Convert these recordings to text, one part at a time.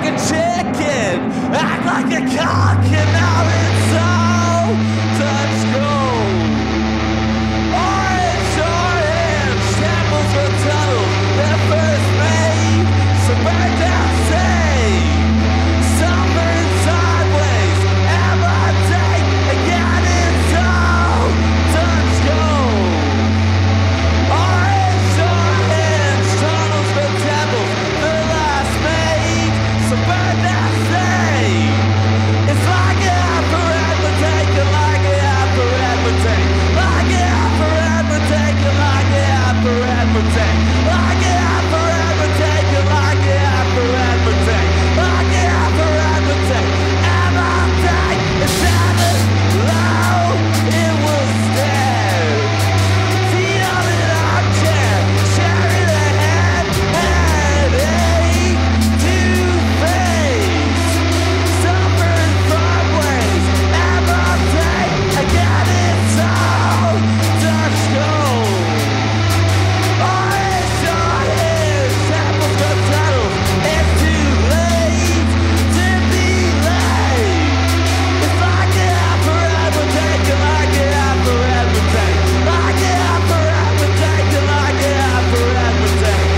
like a chicken, act like a cock, and now it's so touch gold. Orange, orange, samples were tunneled, their first made, so burn down safe. Something sideways, am I take, again it's all touch gold. Orange, orange, tunnels were temples, their last made, so burn down safe. It's like an apparat would take, and like an apparat would take, like an apparat would take, and like an apparat would take, like an apparat would take, and like an apparat would take, like an apparat would take, am I take, it's seven low, it was dead. Feet on an armchair, sharing a head, headache to face. Suffering from ways, am I take, again it's all touch gold. Orange, orange, apples got tunnels, it's too late to be late. It's like an apparat would take, and like an apparat would take, like an apparat would take, and like an apparat would take,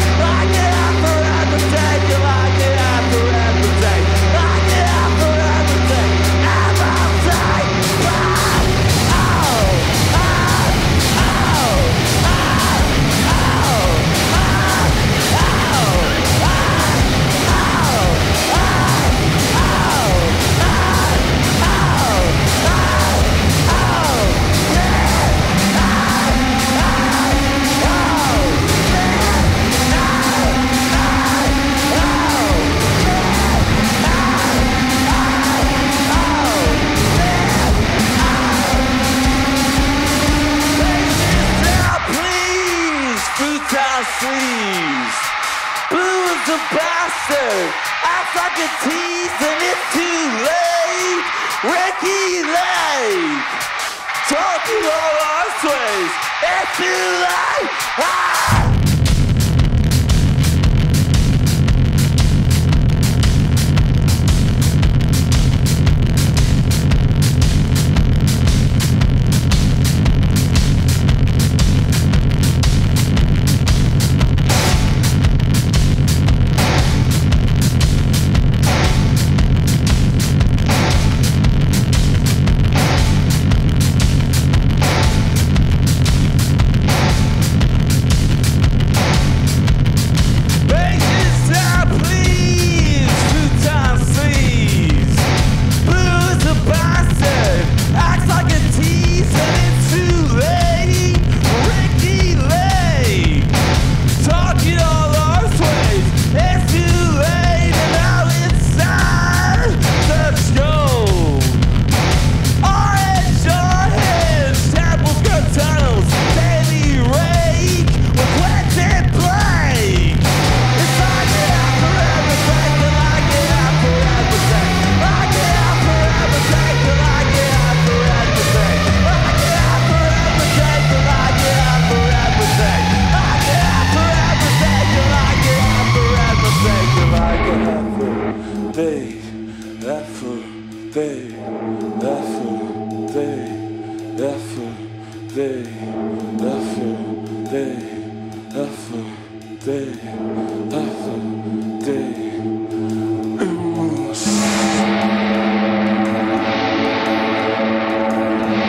like an apparat would take, and like an apparat would take, like an apparat would take, am I take, like, please, futile sleeves. Blue is a bastard, acts like a tease, and it's too late. Ricky Lake, talking all our ways, it's too late. Ah! Patience now, please, two-time sleeves. Blue's a bastard, acts like a tease, and it's too late. Ricky Lake, talking all our ways, it's too late, and now it's sad. Let's go. Orange, orange, samples got tunnels, daily rake, with wet and blank. It's like an apparat would take, and like an apparat would take, like an apparat would take, and like an apparat would take, like an apparat would take, and like an apparat would take, like an apparat would take, and like an apparat would take, and like an apparat day,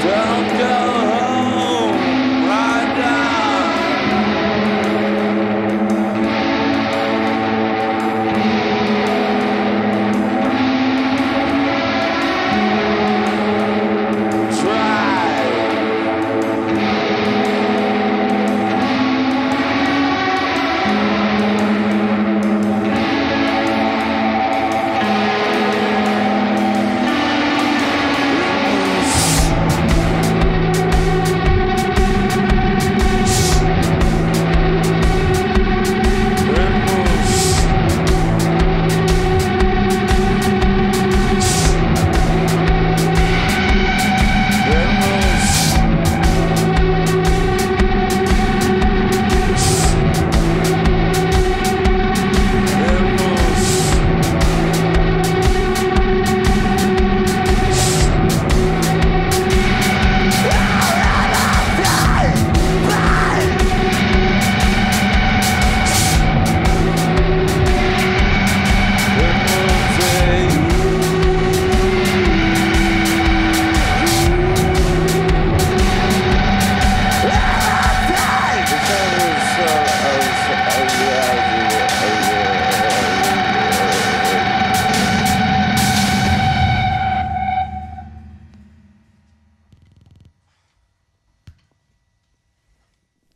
don't go home right now. Try.